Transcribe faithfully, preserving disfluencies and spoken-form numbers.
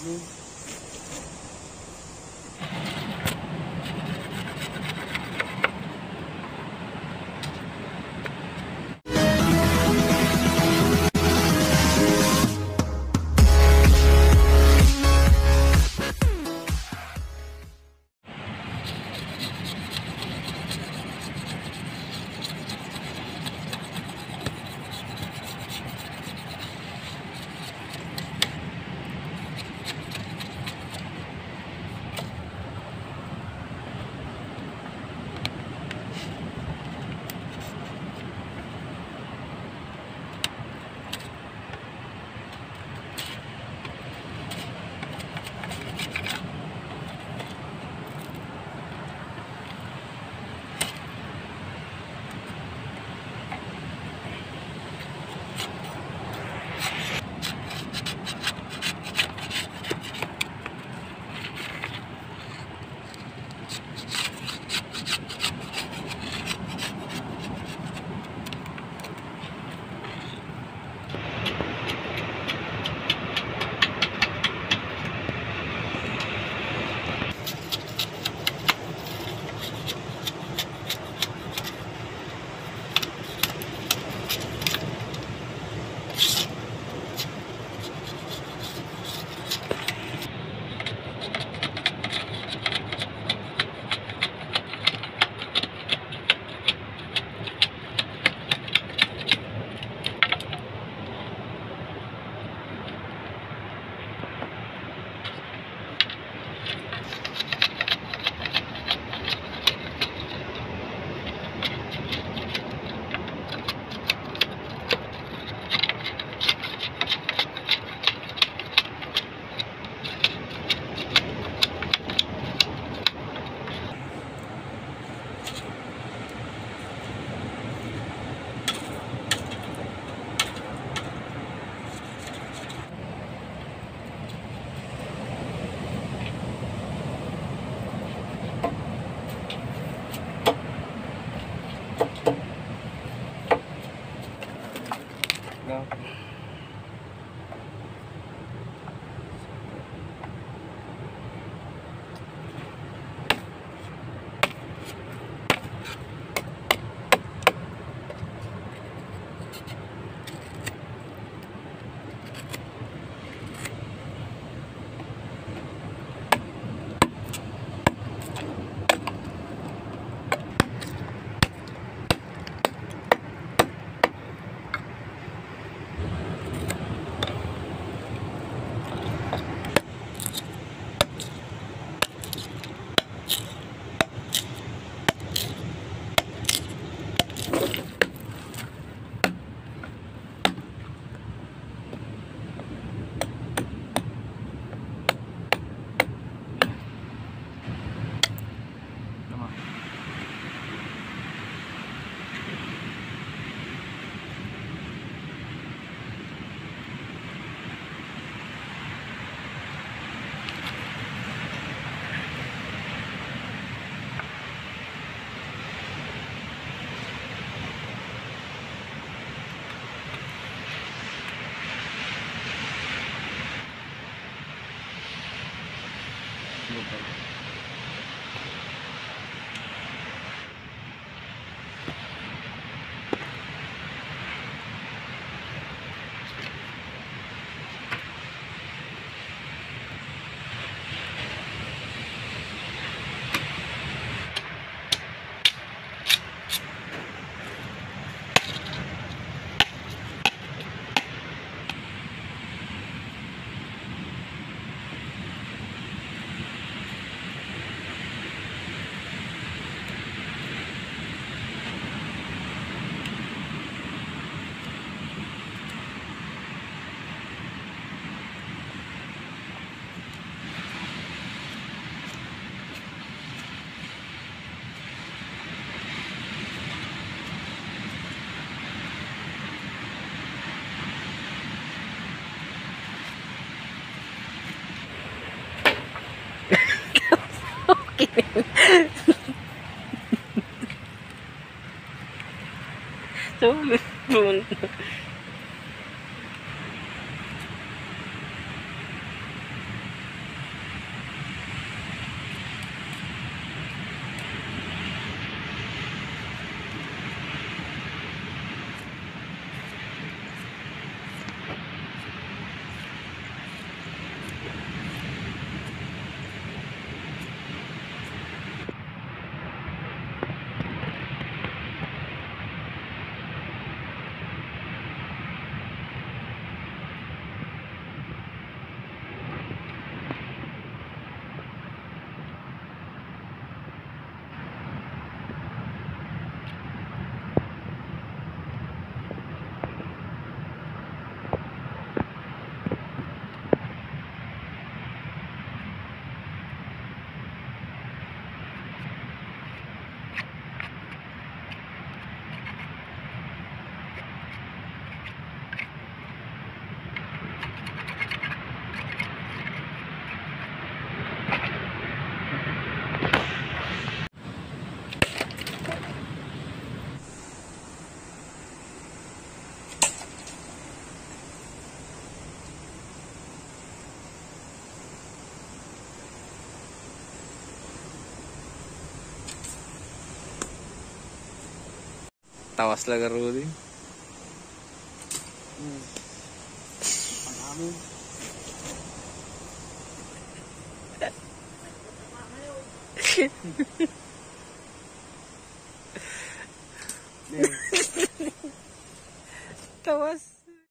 kami. So good. tawas lang garo din. Hmm. Panamin. Tawas.